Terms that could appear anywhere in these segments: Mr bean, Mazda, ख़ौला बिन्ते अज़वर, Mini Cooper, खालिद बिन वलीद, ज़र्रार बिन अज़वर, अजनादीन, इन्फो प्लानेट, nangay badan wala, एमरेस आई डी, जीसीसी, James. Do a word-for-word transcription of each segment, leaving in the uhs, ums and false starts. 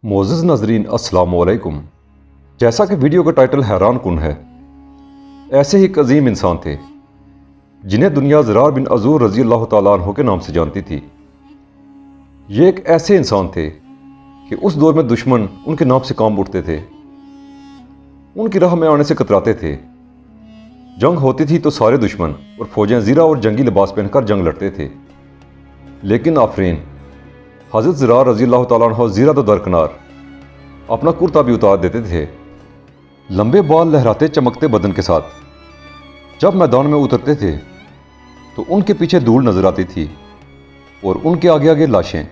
मोअज़्ज़ज़ नाज़रीन अस्सलामु अलैकुम। जैसा कि वीडियो का टाइटल हैरान कुन है, ऐसे ही एक अजीम इंसान थे जिन्हें दुनिया ज़र्रार बिन अज़वर रज़ी अल्लाह ताला अन्हु के नाम से जानती थी। ये एक ऐसे इंसान थे कि उस दौर में दुश्मन उनके नाम से काम उठते थे, उनकी राह में आने से कतराते थे। जंग होती थी तो सारे दुश्मन और फौजें जीरा और जंगी लिबास पहनकर जंग लड़ते थे, लेकिन आफरीन हज़रत ज़र्रार रज़ी अल्लाह ताला अन्हु जीरा तो दरकिनार अपना कुर्ता भी उतार देते थे। लंबे बाल लहराते चमकते बदन के साथ जब मैदान में उतरते थे तो उनके पीछे धूल नजर आती थी और उनके आगे आगे लाशें।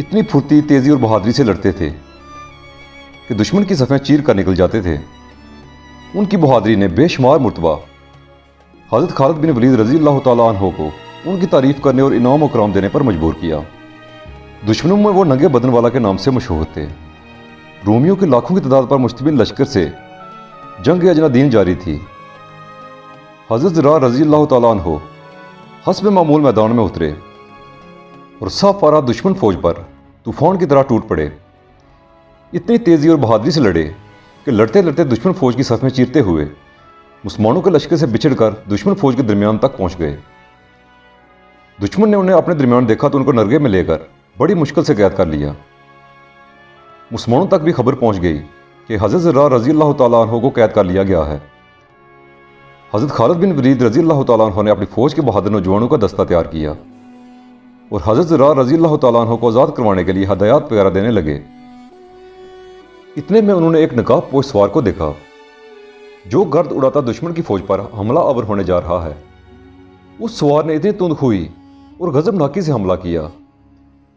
इतनी फुर्ती, तेज़ी और बहादुरी से लड़ते थे कि दुश्मन की सफ़ें चीर कर निकल जाते थे। उनकी बहादुरी ने बेशुमार मरतबा हज़रत खालिद बिन वलीद रज़ी अल्लाह ताला अन्हु को उनकी तारीफ़ करने और इनाम और कराम देने पर मजबूर किया। दुश्मनों में वो नंगे बदन वाला के नाम से मशहूर थे। रोमियों के लाखों की तादाद पर मुश्तमिल लश्कर से जंग अजनादीन जारी थी। हज़रत ज़र्रार रज़ी अल्लाह ताला अन्हु हस्ब मामूल मैदान में उतरे और साफ आरा दुश्मन फौज पर तूफान की तरह टूट पड़े। इतनी तेज़ी और बहादुरी से लड़े कि लड़ते लड़ते दुश्मन फौज की सफ़ में चीरते हुए मुसलमानों के लश्कर से बिछड़कर दुश्मन फौज के दरमियान तक पहुँच गए। दुश्मन ने उन्हें अपने दरमियान देखा तो उनको नरगे में लेकर बड़ी मुश्किल से कैद कर लिया। मुसलमानों तक भी खबर पहुंच गई कि हज़रत ज़र्रार रज़ी अल्लाह ताला अन्हु को कैद कर लिया गया है। हज़रत खालिद बिन वलीद रज़ी अल्लाह ताला अन्हु ने अपनी फ़ौज के बहादुर नौजवानों का दस्ता तैयार किया और हज़रत ज़र्रार रज़ी अल्लाह ताला अन्हु को आज़ाद करवाने के लिए हदायत वगैरह देने लगे। इतने में उन्होंने एक नकाब पोश सवार को देखा जो गर्द उड़ाता दुश्मन की फ़ौज पर हमला आवर होने जा रहा है। उस सवार ने इतनी तुंद हुई और गज़बनाकी से हमला किया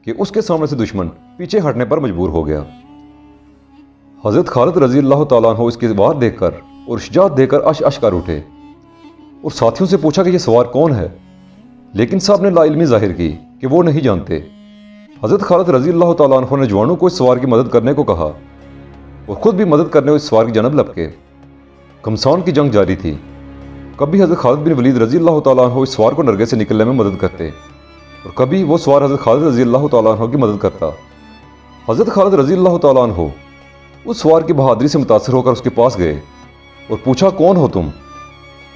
कि उसके सामने से दुश्मन पीछे हटने पर मजबूर हो गया। हज़रत खालिद रज़ी अल्लाह ताला अन्हु इसकी वार देखकर और शुजाअत देखकर अश अश कर उठे और साथियों से पूछा कि यह सवार कौन है, लेकिन सब ने लाइलमी जाहिर की कि वो नहीं जानते। हज़रत खालिद रज़ी अल्लाह ताला अन्हु ने जवानों को इस सवार की मदद करने को कहा और ख़ुद भी मदद करने इस सवार की जानब लपके। घमसान की जंग जारी थी। कभी हज़रत खालिद बिन वलीद रज़ी अल्लाह ताला अन्हु इस सवार को नरगे से निकलने में मदद करते और कभी वो सवार हज़रत खालिद रज़ी अल्लाह ताला अन्हु की मदद करता। हज़रत खालिद रज़ी अल्लाह ताला अन्हु उस सवार की बहादुरी से मुतासर होकर उसके पास गए और पूछा, कौन हो तुम?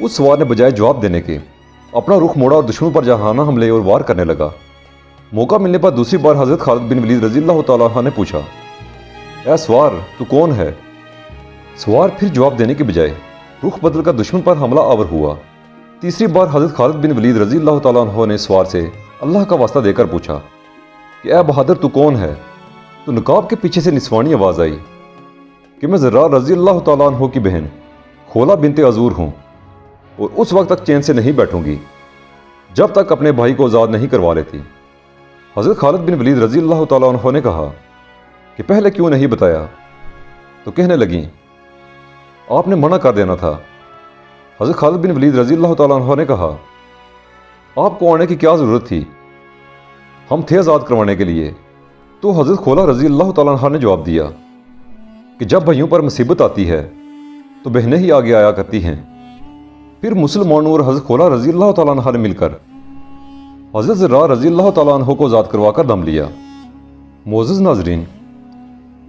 उस सवार ने बजाय जवाब देने के अपना रुख मोड़ा और दुश्मन पर जहाना हमले और वार करने लगा। मौका मिलने पर दूसरी बार हज़रत खालिद बिन वलीद रज़ी अल्लाह ताला अन्हु ने पूछा, ऐ सवार, तू कौन है? सवार फिर जवाब देने के बजाय रुख बदल कर दुश्मन पर हमला आवर हुआ। तीसरी बार हज़रत खालिद बिन वलीद रज़ी अल्लाह ताला अन्हु ने सवार से अल्लाह का वास्ता देकर पूछा कि ए बहादुर, तू कौन है? तो नकाब के पीछे से निस्वानी आवाज़ आई कि मैं ज़र्रार रज़ी अल्लाह ताला अन्हु की बहन ख़ौला बिन्ते अज़वर हूँ और उस वक्त तक चैन से नहीं बैठूंगी जब तक अपने भाई को आज़ाद नहीं करवा लेती। हज़रत खालिद बिन वलीद रज़ी अल्लाह ताला अन्हु ने कहा कि पहले क्यों नहीं बताया? तो कहने लगी, आपने मना कर देना था। हज़रत खालिद बिन वलीद रज़ी अल्लाह ताला अन्हु ने कहा, आपको आने की क्या ज़रूरत थी? हम थे आज़ाद करवाने के लिए। तो हज़रत ख़ौला रज़ी अल्लाह ताला अन्हा ने जवाब दिया कि जब भाइयों पर मुसीबत आती है तो बहनें ही आगे आया करती हैं। फिर मुसलमानों और हज़रत ख़ौला रज़ी अल्लाह ताला अन्हा ने मिलकर हज़रत ज़र्रार रज़ी अल्लाह ताला अन्हु को आज़ाद करवा कर दम लिया। मोअज़्ज़ज़ नाज़रीन,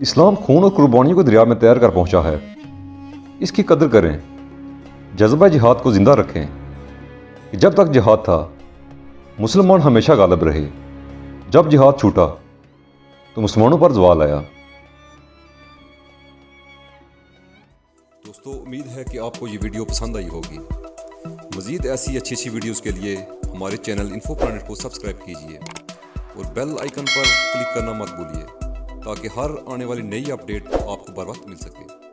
इस्लाम खून और कुर्बानियों को दरिया में तैर कर पहुँचा है। इसकी कदर करें, जज्बा जिहाद को ज़िंदा रखें कि जब तक जिहाद था मुसलमान हमेशा गालिब रहे। जब जिहाद छूटा तो मुसलमानों पर ज़वाल आया। दोस्तों, उम्मीद है कि आपको ये वीडियो पसंद आई होगी। मज़ीद ऐसी अच्छी अच्छी वीडियोस के लिए हमारे चैनल इन्फो प्लानेट को सब्सक्राइब कीजिए और बेल आइकन पर क्लिक करना मत भूलिए ताकि हर आने वाली नई अपडेट आपको बर वक्त मिल सके।